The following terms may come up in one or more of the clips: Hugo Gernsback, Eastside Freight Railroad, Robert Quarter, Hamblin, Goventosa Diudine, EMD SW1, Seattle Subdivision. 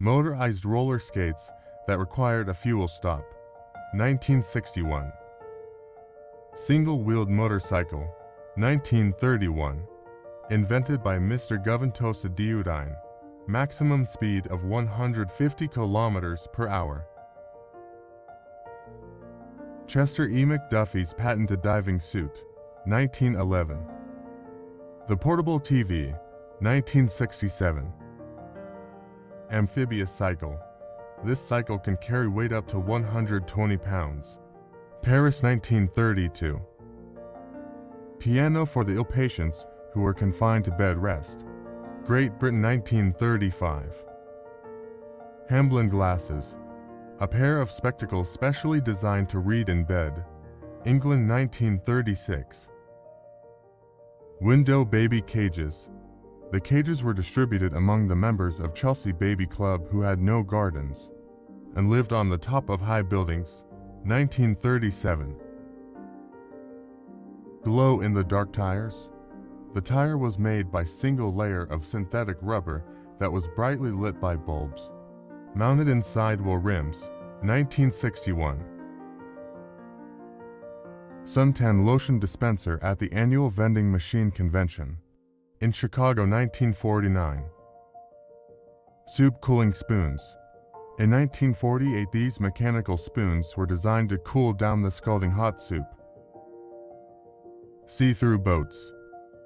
motorized roller skates that required a fuel stop. 1961. Single-wheeled motorcycle. 1931. Invented by Mr. Goventosa Diudine. Maximum speed of 150 km/h. Chester E. McDuffie's patented diving suit. 1911. The portable TV. 1967. Amphibious cycle. This cycle can carry weight up to 120 pounds. Paris, 1932. Piano for the ill patients who were confined to bed rest. Great Britain, 1935. Hamblin glasses. A pair of spectacles specially designed to read in bed. England, 1936. Window baby cages. The cages were distributed among the members of Chelsea Baby Club who had no gardens and lived on the top of high buildings. 1937. Glow-in-the-dark tires. The tire was made by single layer of synthetic rubber that was brightly lit by bulbs mounted in sidewall rims. 1961. Suntan lotion dispenser at the annual vending machine convention in Chicago. 1949. Soup cooling spoons. In 1948, these mechanical spoons were designed to cool down the scalding hot soup. See-through boats.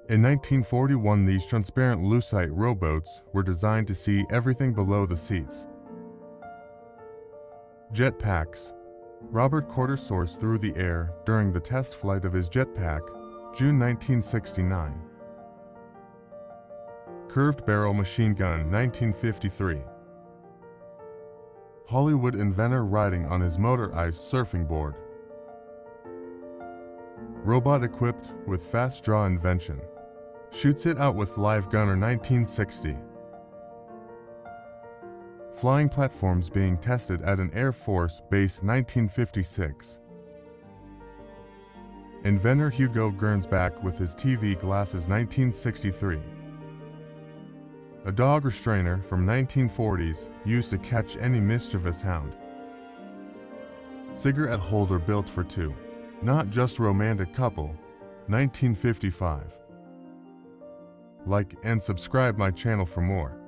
In 1941, these transparent lucite rowboats were designed to see everything below the seats. Jetpacks. Robert Quarter soars through the air during the test flight of his jetpack, June 1969. Curved barrel machine gun. 1953. Hollywood inventor riding on his motorized surfing board. Robot equipped with fast draw invention. Shoots it out with live gunner. 1960. Flying platforms being tested at an Air Force base. 1956. Inventor Hugo Gernsback with his TV glasses. 1963. A dog restrainer from 1940s used to catch any mischievous hound. Cigarette holder built for two, not just romantic couple. 1955. Like and subscribe my channel for more.